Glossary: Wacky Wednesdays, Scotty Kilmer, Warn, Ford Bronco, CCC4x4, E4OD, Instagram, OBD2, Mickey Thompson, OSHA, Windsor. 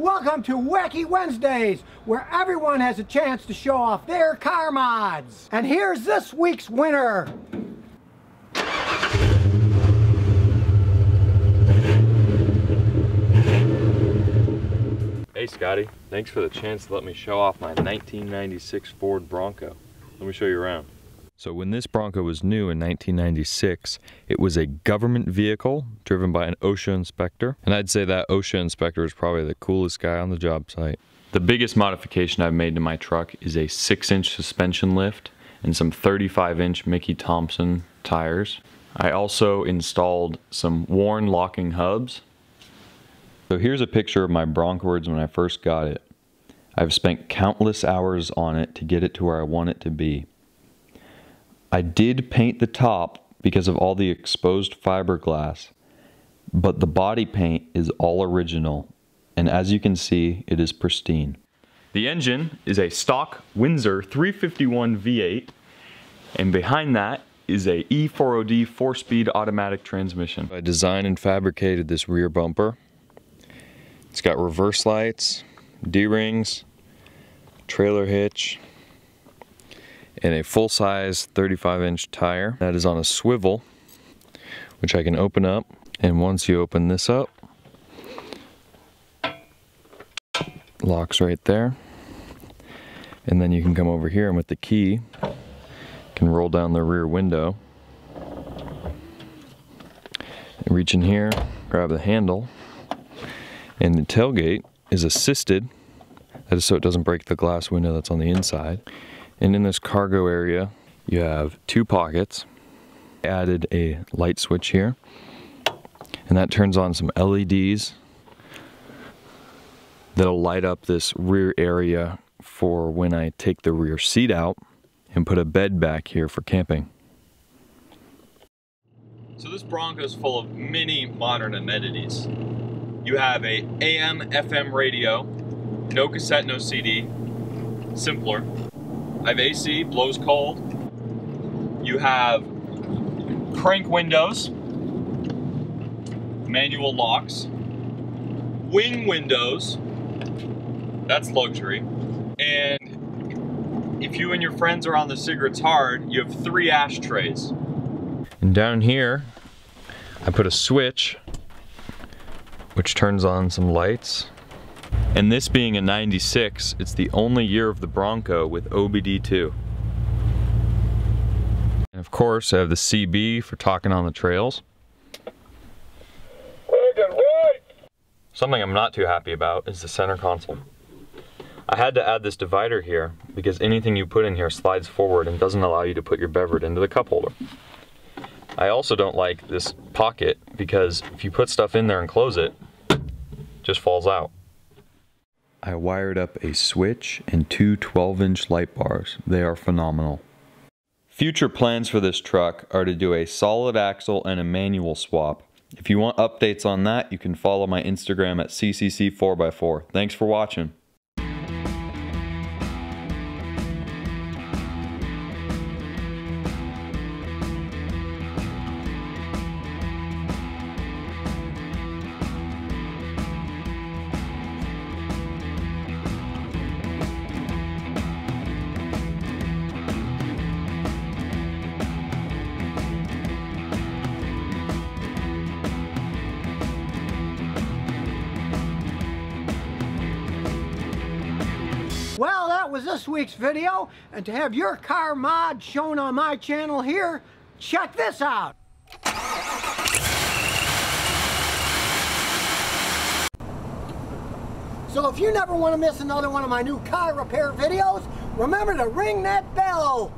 Welcome to Wacky Wednesdays, where everyone has a chance to show off their car mods. And here's this week's winner. Hey Scotty, thanks for the chance to let me show off my 1996 Ford Bronco. Let me show you around. So when this Bronco was new in 1996, it was a government vehicle driven by an OSHA inspector. And I'd say that OSHA inspector is probably the coolest guy on the job site. The biggest modification I've made to my truck is a 6-inch suspension lift and some 35-inch Mickey Thompson tires. I also installed some Warn locking hubs. So here's a picture of my Broncowards when I first got it. I've spent countless hours on it to get it to where I want it to be. I did paint the top because of all the exposed fiberglass, but the body paint is all original, and as you can see, it is pristine. The engine is a stock Windsor 351 V8, and behind that is a E4OD 4-speed automatic transmission. I designed and fabricated this rear bumper. It's got reverse lights, D-rings, trailer hitch, and a full-size 35-inch tire that is on a swivel, which I can open up. And once you open this up, locks right there. And then you can come over here and with the key, you can roll down the rear window. And reach in here, grab the handle, and the tailgate is assisted. That is so it doesn't break the glass window that's on the inside. And in this cargo area, you have two pockets. I added a light switch here, and that turns on some LEDs that'll light up this rear area for when I take the rear seat out and put a bed back here for camping. So this Bronco is full of many modern amenities. You have a AM/FM radio, no cassette, no CD, simpler. I have AC, blows cold. You have crank windows, manual locks, wing windows, that's luxury. And if you and your friends are on the cigarettes hard, you have 3 ashtrays. And down here, I put a switch, which turns on some lights. And this being a 96, it's the only year of the Bronco with OBD2. And of course, I have the CB for talking on the trails. Something I'm not too happy about is the center console. I had to add this divider here because anything you put in here slides forward and doesn't allow you to put your beverage into the cup holder. I also don't like this pocket because if you put stuff in there and close it, it just falls out. I wired up a switch and two 12-inch light bars. They are phenomenal. Future plans for this truck are to do a solid axle and a manual swap. If you want updates on that, you can follow my Instagram at CCC4x4. Thanks for watching. Well, that was this week's video, and to have your car mod shown on my channel here, check this out. So if you never want to miss another one of my new car repair videos, remember to ring that bell.